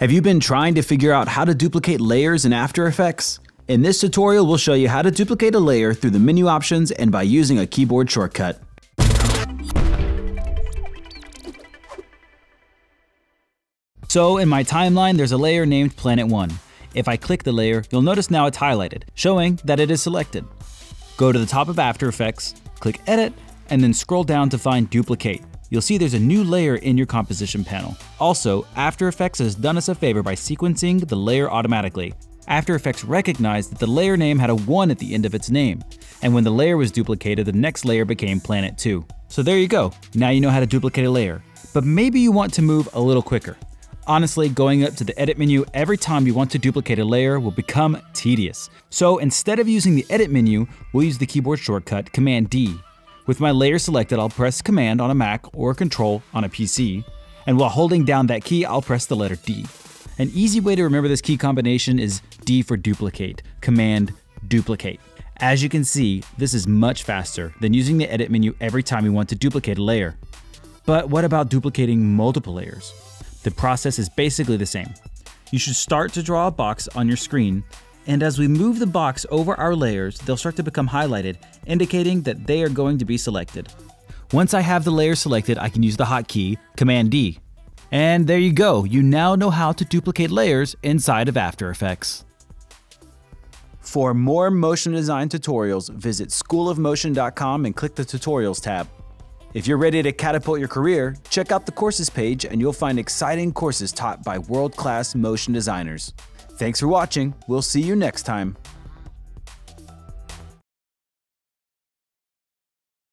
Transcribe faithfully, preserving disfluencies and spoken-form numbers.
Have you been trying to figure out how to duplicate layers in After Effects? In this tutorial, we'll show you how to duplicate a layer through the menu options and by using a keyboard shortcut. So in my timeline, there's a layer named Planet one. If I click the layer, you'll notice now it's highlighted, showing that it is selected. Go to the top of After Effects, click Edit, and then scroll down to find Duplicate. You'll see there's a new layer in your composition panel. Also, After Effects has done us a favor by sequencing the layer automatically. After Effects recognized that the layer name had a one at the end of its name, and when the layer was duplicated, the next layer became Planet two. So there you go, now you know how to duplicate a layer. But maybe you want to move a little quicker. Honestly, going up to the edit menu every time you want to duplicate a layer will become tedious. So instead of using the edit menu, we'll use the keyboard shortcut Command D. With my layer selected, I'll press Command on a Mac or Control on a P C. And while holding down that key, I'll press the letter D. An easy way to remember this key combination is D for duplicate, Command duplicate. As you can see, this is much faster than using the edit menu every time you want to duplicate a layer. But what about duplicating multiple layers? The process is basically the same. You should start to draw a box on your screen, and as we move the box over our layers, they'll start to become highlighted, indicating that they are going to be selected. Once I have the layer selected, I can use the hotkey, Command D. And there you go, you now know how to duplicate layers inside of After Effects. For more motion design tutorials, visit school of motion dot com and click the Tutorials tab. If you're ready to catapult your career, check out the courses page and you'll find exciting courses taught by world-class motion designers. Thanks for watching. We'll see you next time.